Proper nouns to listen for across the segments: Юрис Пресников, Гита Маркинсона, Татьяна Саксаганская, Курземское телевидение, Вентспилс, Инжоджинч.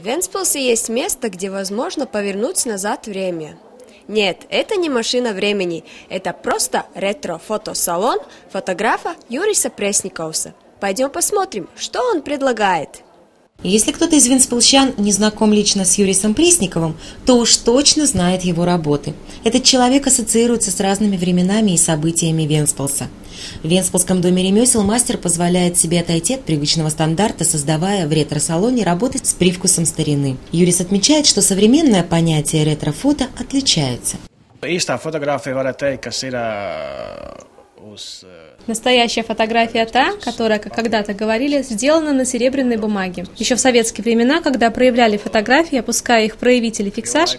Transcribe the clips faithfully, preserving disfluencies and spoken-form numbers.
В Вентспилсе есть место, где возможно повернуть назад время. Нет, это не машина времени, это просто ретро-фотосалон фотографа Юриса Пресникова. Пойдем посмотрим, что он предлагает. Если кто-то из вентспилчан не знаком лично с Юрисом Пресниковым, то уж точно знает его работы. Этот человек ассоциируется с разными временами и событиями Вентспилса. В Вентспилском доме ремесел мастер позволяет себе отойти от привычного стандарта, создавая в ретро-салоне работы с привкусом старины. Юрис отмечает, что современное понятие ретро-фото отличается. Настоящая фотография та, которая, как когда-то говорили, сделана на серебряной бумаге. Еще в советские времена, когда проявляли фотографии, опуская их в проявитель фиксаж,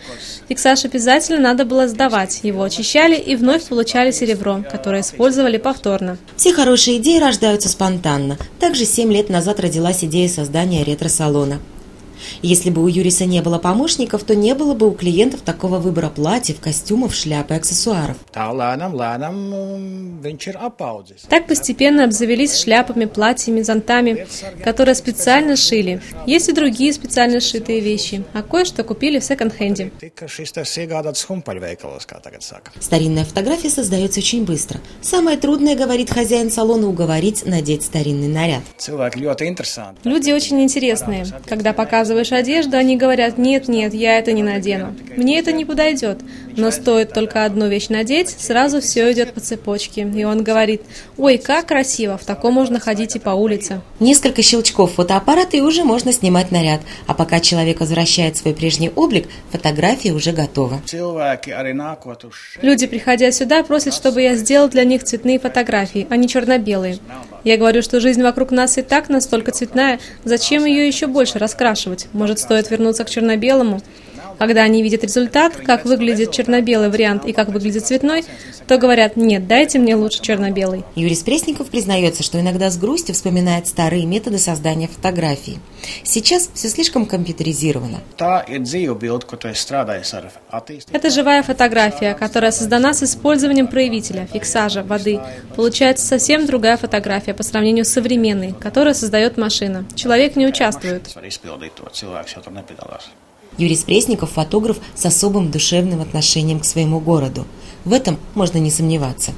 фиксаж обязательно надо было сдавать, его очищали и вновь получали серебро, которое использовали повторно. Все хорошие идеи рождаются спонтанно. Также семь лет назад родилась идея создания ретро-салона. Если бы у Юриса не было помощников, то не было бы у клиентов такого выбора платьев, костюмов, шляп и аксессуаров. Так постепенно обзавелись шляпами, платьями, зонтами, которые специально шили. Есть и другие специально сшитые вещи, а кое-что купили в секонд-хенде. Старинная фотография создается очень быстро. Самое трудное, говорит хозяин салона, уговорить надеть старинный наряд. Люди очень интересные. Когда показывают одежду, они говорят: нет, нет, я это не надену, мне это не подойдет. Но стоит только одну вещь надеть, сразу все идет по цепочке. И он говорит: ой, как красиво, в таком можно ходить и по улице. Несколько щелчков фотоаппарата и уже можно снимать наряд. А пока человек возвращает свой прежний облик, фотография уже готова. Люди, приходя сюда, просят, чтобы я сделал для них цветные фотографии, а не черно-белые. Я говорю, что жизнь вокруг нас и так настолько цветная, зачем ее еще больше раскрашивать? Может, стоит вернуться к черно-белому? Когда они видят результат, как выглядит черно-белый вариант и как выглядит цветной, то говорят: нет, дайте мне лучше черно-белый. Юрис Пресников признается, что иногда с грустью вспоминает старые методы создания фотографий. Сейчас все слишком компьютеризировано. Это живая фотография, которая создана с использованием проявителя, фиксажа, воды. Получается совсем другая фотография по сравнению с современной, которую создает машина. Человек не участвует. Юрис Пресников – фотограф с особым душевным отношением к своему городу. В этом можно не сомневаться.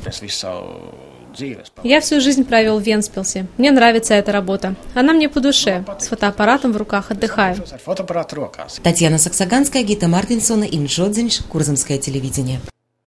Я всю жизнь провел в Вентспилсе. Мне нравится эта работа. Она мне по душе. С фотоаппаратом в руках отдыхаю. Татьяна Саксаганская, Гита Маркинсона, Инжоджинч, Курземское телевидение.